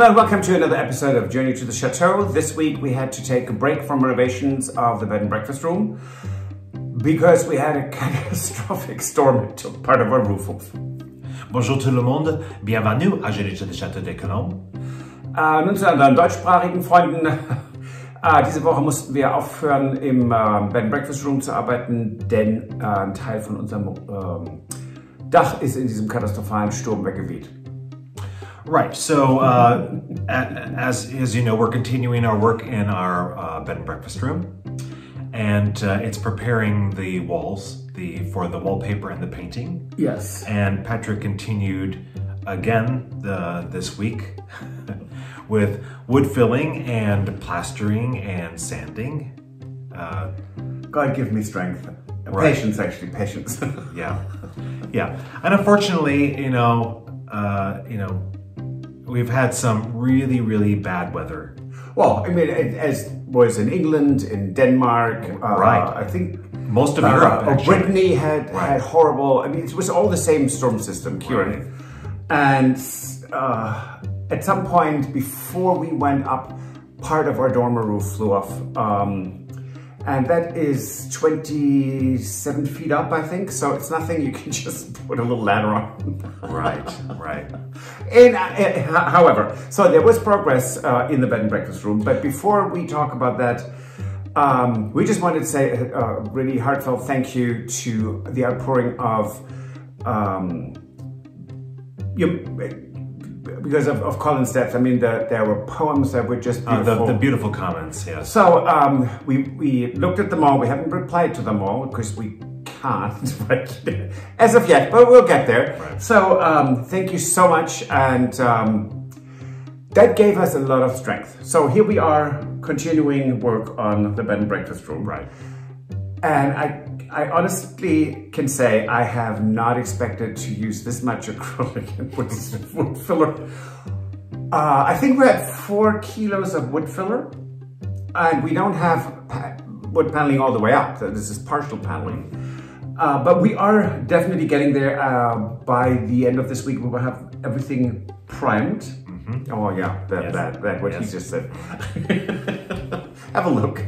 Hello, welcome to another episode of Journey to the Chateau. This week we had to take a break from renovations of the bed and breakfast room because we had a catastrophic storm that took part of our roof off. Bonjour tout le monde, bienvenue à Journey to the Château de Colombe. Nun zu unseren deutschsprachigen Freunden. Diese Woche mussten wir aufhören, im Bed and Breakfast Room zu arbeiten, denn ein Teil von unserem Dach ist in diesem katastrophalen Sturm weggeweht. Right, so as you know, we're continuing our work in our bed and breakfast room, and it's preparing the walls for the wallpaper and the painting. Yes. And Patrick continued again this week with wood filling and plastering and sanding. God give me strength. Right. Patience, actually, patience. yeah. And unfortunately, we've had some really, really bad weather. Well, I mean, as was in England, in Denmark, right? I think most of Europe, actually. Brittany had horrible. I mean, it was all the same storm system, Kieran. Right. And at some point before we went up, part of our dormer roof flew off, and that is 27 feet up, I think. So it's nothing you can just put a little ladder on. right. And however, so there was progress in the bed and breakfast room. But before we talk about that, we just wanted to say a really heartfelt thank you to the outpouring of. Because of Colin's death, I mean, there were poems that were just beautiful. The beautiful comments, yes. So we looked at them all. We haven't replied to them all because we can't as of yet, but we'll get there. Right. So thank you so much. And that gave us a lot of strength. So here we are continuing work on the bed and breakfast room. Right. And I honestly can say I have not expected to use this much acrylic and wood filler. I think we're at 4 kilos of wood filler, and we don't have wood paneling all the way up. So this is partial paneling, but we are definitely getting there. By the end of this week, we will have everything primed. Mm-hmm. Oh yeah, that what he just said. Have a look.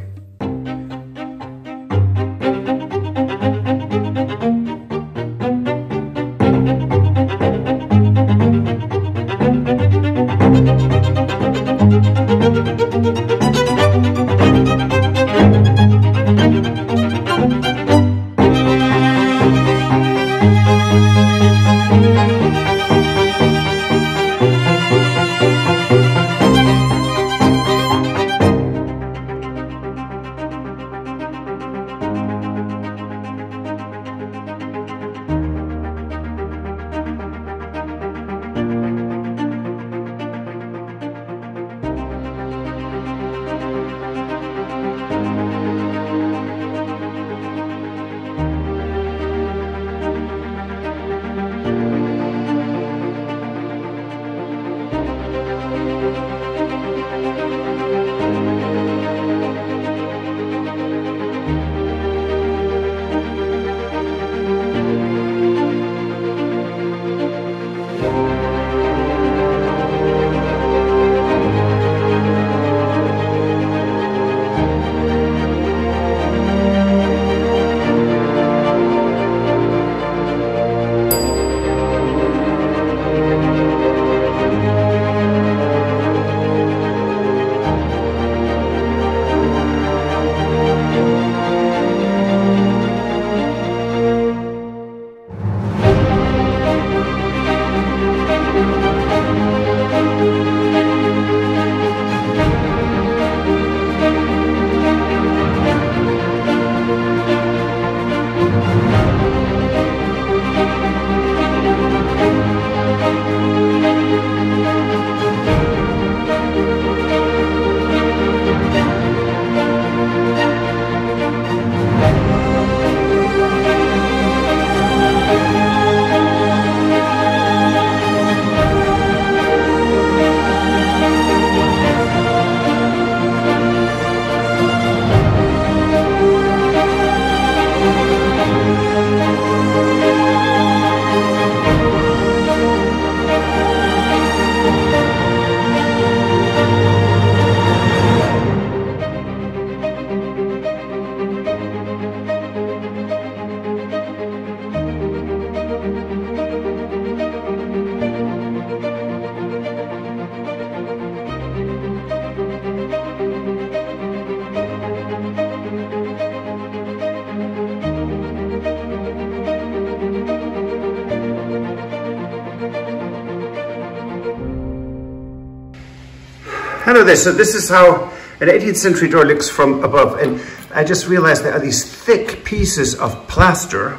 hello there. So this is how an 18th century door looks from above. And I just realized there are these thick pieces of plaster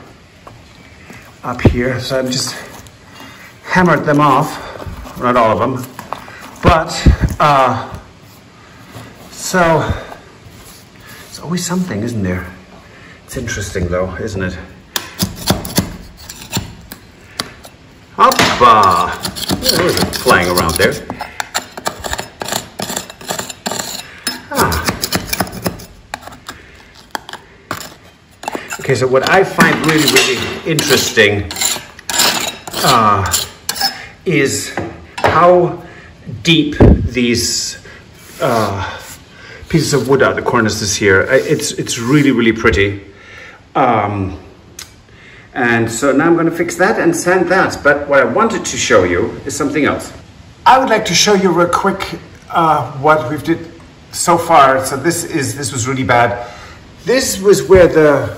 up here. So I've just hammered them off. Not all of them. But, so it's always something, isn't there? It's interesting though, isn't it? Hoppa! There was it flying around there. Ah. Okay, so what I find really, really interesting is how deep these pieces of wood are. The cornices here. It's really, really pretty. And so now I'm going to fix that and sand that. But what I wanted to show you is something else. I would like to show you real quick what we've did so far. So this was really bad. This was where the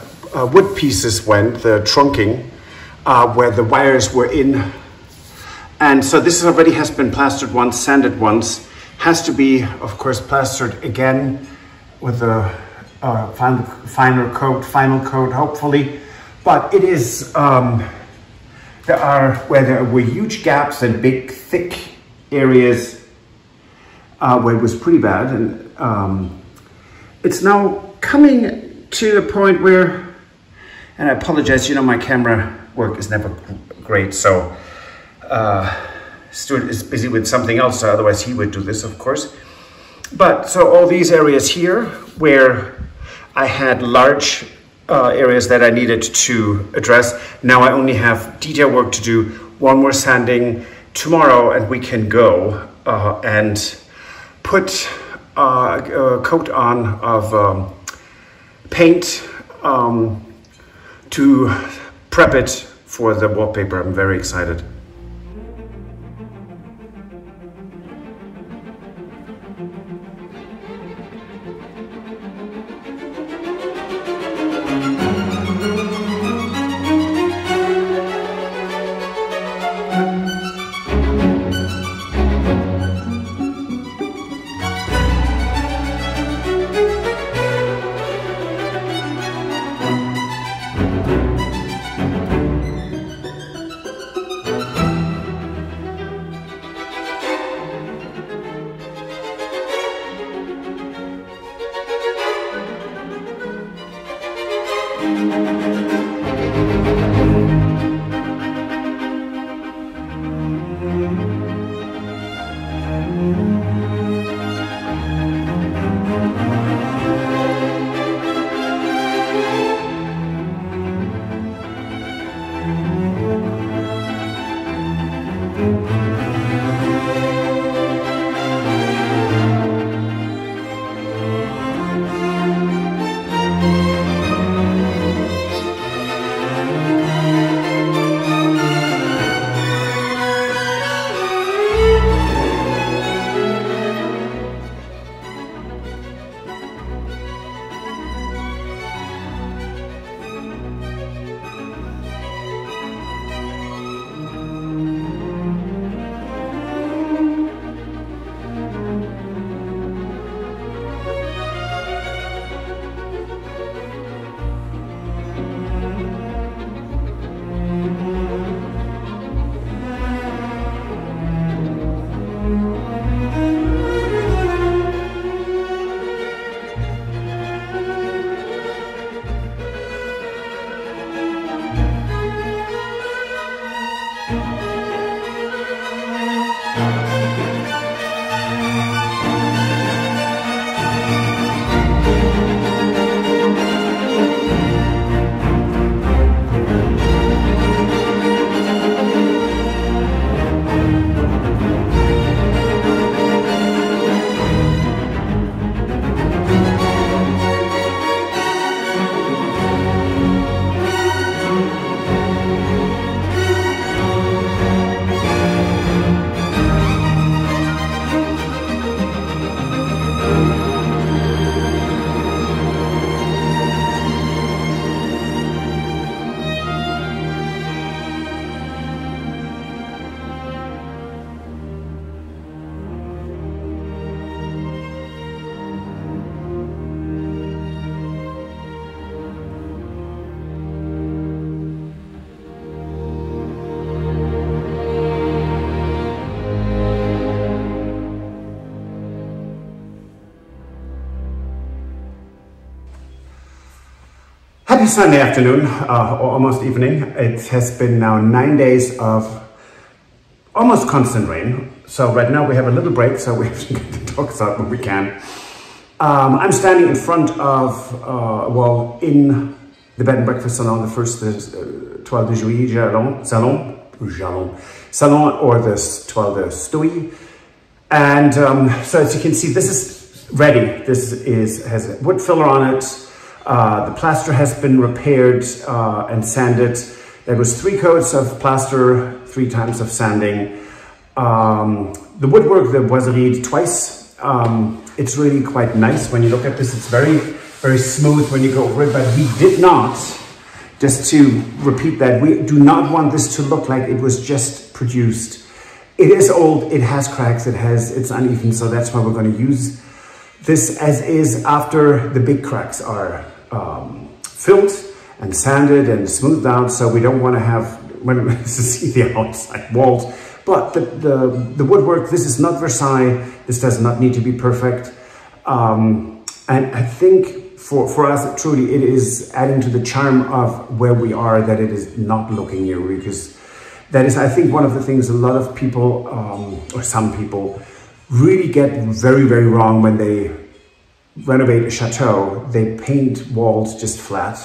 wood pieces went, the trunking, where the wires were in. And so this already has been plastered once, sanded once, has to be, of course, plastered again with a final coat, hopefully. But it is, there were huge gaps and big, thick areas where it was pretty bad. And it's now coming to the point where, and I apologize, you know, my camera work is never great. So Stuart is busy with something else. So otherwise he would do this, of course. But so all these areas here where I had large areas that I needed to address. Now I only have detail work to do, one more sanding tomorrow, and we can go and put a coat on of paint to prep it for the wallpaper. I'm very excited. happy Sunday afternoon, or almost evening. It has been now 9 days of almost constant rain. So right now we have a little break, so we have to get the dogs out when we can. I'm standing in front of, well, in the bed and breakfast salon, the first, toile de jouy salon, or this toile de jouy. And so as you can see, this is ready. This is, has a wood filler on it. The plaster has been repaired and sanded. There was 3 coats of plaster, 3 times of sanding. The woodwork, the boiserie, twice. It's really quite nice when you look at this. It's very, very smooth when you go over it, but we did not, just to repeat that, we do not want this to look like it was just produced. It is old, it has cracks, it's uneven, so that's why we're going to use this as is after the big cracks are filled and sanded and smoothed out. So we don't want to have, when we see the outside walls, but the woodwork, this is not Versailles. This does not need to be perfect. And I think for us, truly, it is adding to the charm of where we are that it is not looking new, because that is, I think, one of the things a lot of people, or some people, really get very, very wrong when they renovate a chateau. They paint walls just flat,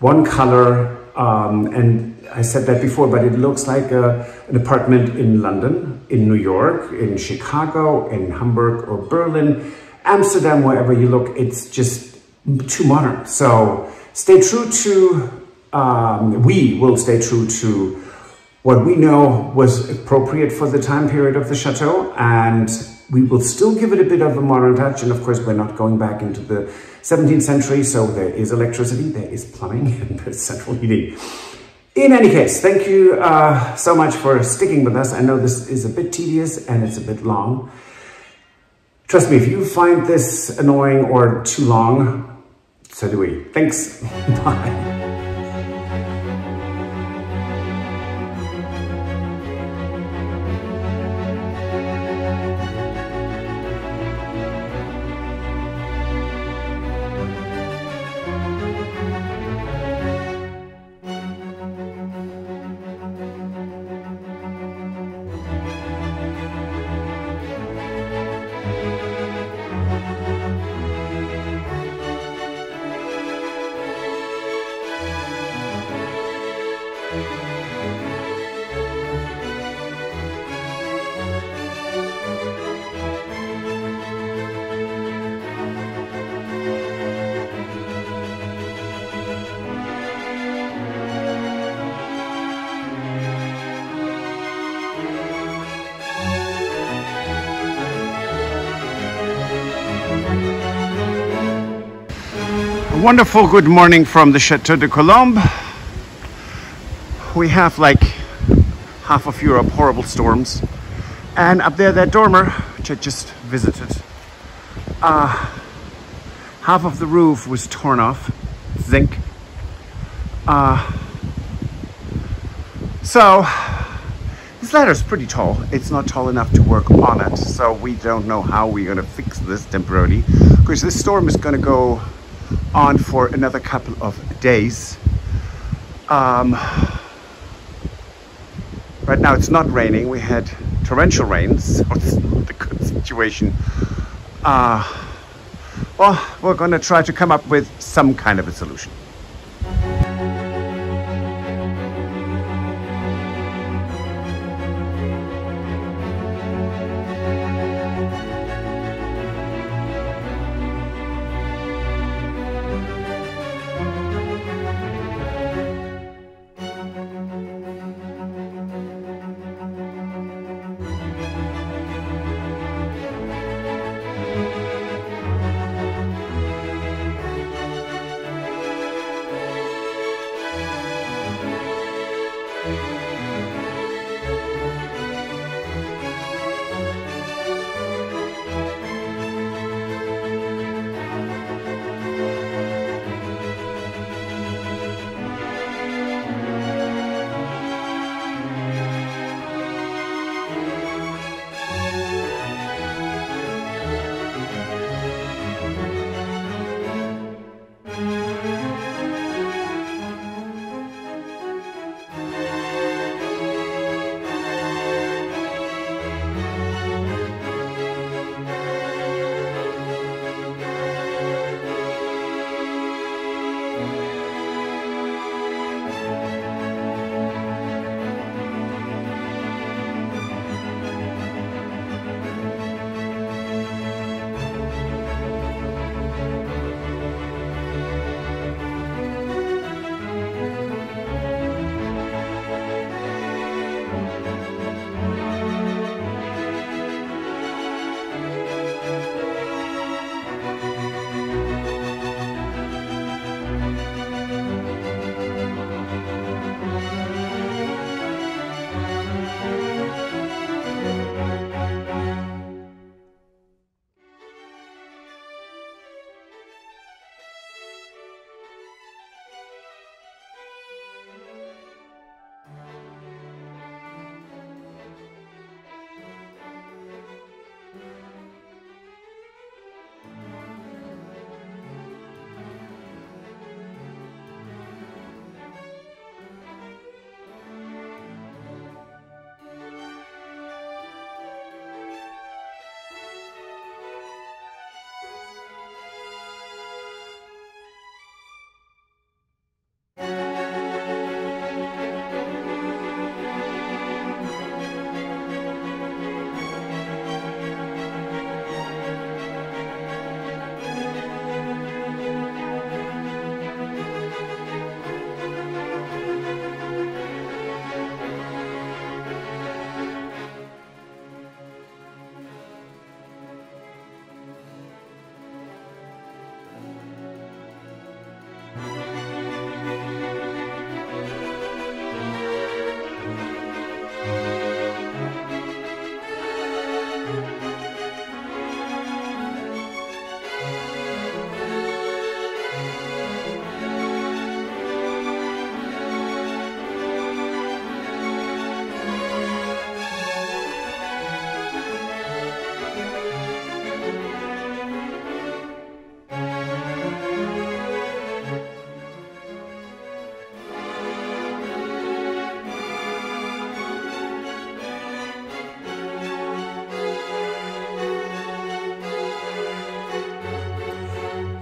one color, and I said that before, but it looks like an apartment in London, in New York, in Chicago, in Hamburg or Berlin, Amsterdam, wherever you look, it's just too modern. So stay true to, we will stay true to what we know was appropriate for the time period of the chateau, and we will still give it a bit of a modern touch. And of course, we're not going back into the 17th century, so there is electricity, there is plumbing, and there's central heating. In any case, thank you so much for sticking with us. I know this is a bit tedious and it's a bit long. Trust me, if you find this annoying or too long, so do we. Thanks. Bye. Wonderful good morning from the Château de Colombe. We have like half of Europe, horrible storms. And up there, that dormer, which I just visited, half of the roof was torn off, zinc. So this ladder's pretty tall. It's not tall enough to work on it. So we don't know how we're gonna fix this temporarily, because this storm is gonna go on for another couple of days. Right now it's not raining. We had torrential rains, so it's not a good situation. Well, we're gonna try to come up with some kind of a solution.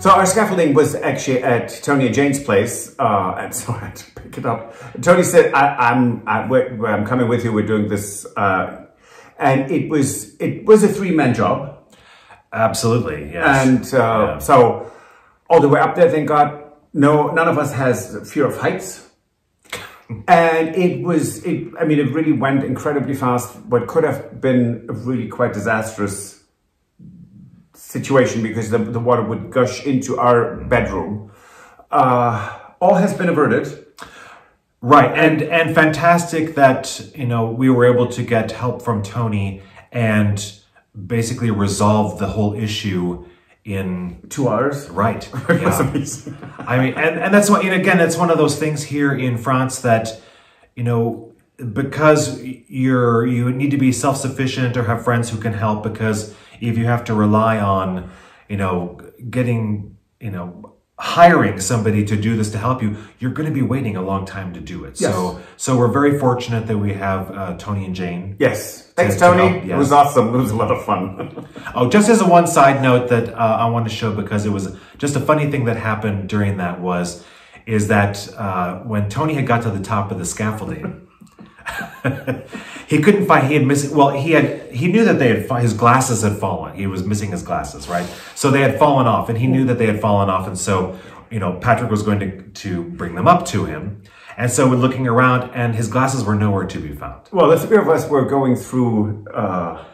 So our scaffolding was actually at Tony and Jane's place, and so I had to pick it up. Tony said, I'm coming with you, we're doing this. And it was a three-man job. Absolutely, yes. And so all the way up there, thank God, none of us has fear of heights. And it really went incredibly fast. What could have been a really quite disastrous situation, because the water would gush into our bedroom. All has been averted. Right, and fantastic that, you know, we were able to get help from Tony and basically resolve the whole issue in 2 hours. Right. It was amazing. I mean, and that's what, and again, that's one of those things here in France that, you know, because you need to be self-sufficient or have friends who can help, because if you have to rely on, you know, hiring somebody to do this to help you, you're going to be waiting a long time to do it. Yes. So we're very fortunate that we have Tony and Jane. Yes. Thanks, Tony. Yes. It was awesome. It was a lot of fun. Oh, just as a one side note that I want to show, because it was just a funny thing that happened during that is that when Tony had got to the top of the scaffolding, he couldn't find, he knew that his glasses had fallen. He was missing his glasses, right? So they had fallen off, and he knew that they had fallen off. And so, you know, Patrick was going to bring them up to him. And so we're looking around, and his glasses were nowhere to be found. Well, the three of us were going through, from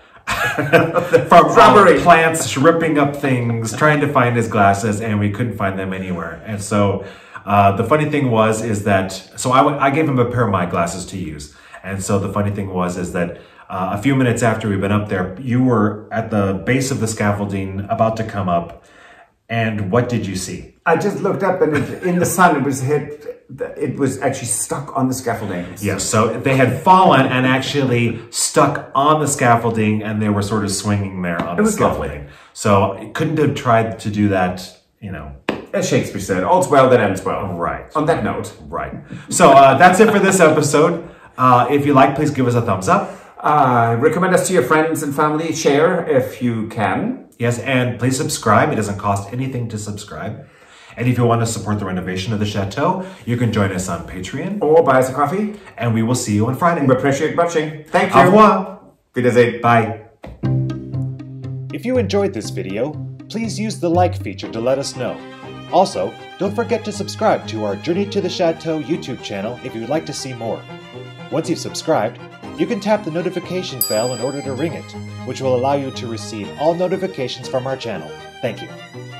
robbery, plants, ripping up things, trying to find his glasses, and we couldn't find them anywhere. And so, the funny thing is that, so I gave him a pair of my glasses to use. And so the funny thing is that a few minutes after we've been up there, you were at the base of the scaffolding about to come up. And what did you see? I just looked up, and in the sun, it was actually stuck on the scaffolding. Yeah, so they had fallen and actually stuck on the scaffolding, and they were sort of swinging there on the scaffolding. Lovely. So I couldn't have tried to do that, you know. As Shakespeare said, all's well that ends well. Right. On that note. Right. So that's it for this episode. If you like, please give us a thumbs up. Recommend us to your friends and family. Share if you can. Yes, and please subscribe. It doesn't cost anything to subscribe. And if you want to support the renovation of the chateau, you can join us on Patreon. Or buy us a coffee. And we will see you on Friday. We appreciate watching. Thank you. Au revoir. Wiedersehen. Bye. If you enjoyed this video, please use the like feature to let us know. Also, don't forget to subscribe to our Journey to the Chateau YouTube channel if you would like to see more. Once you've subscribed, you can tap the notification bell in order to ring it, which will allow you to receive all notifications from our channel. Thank you.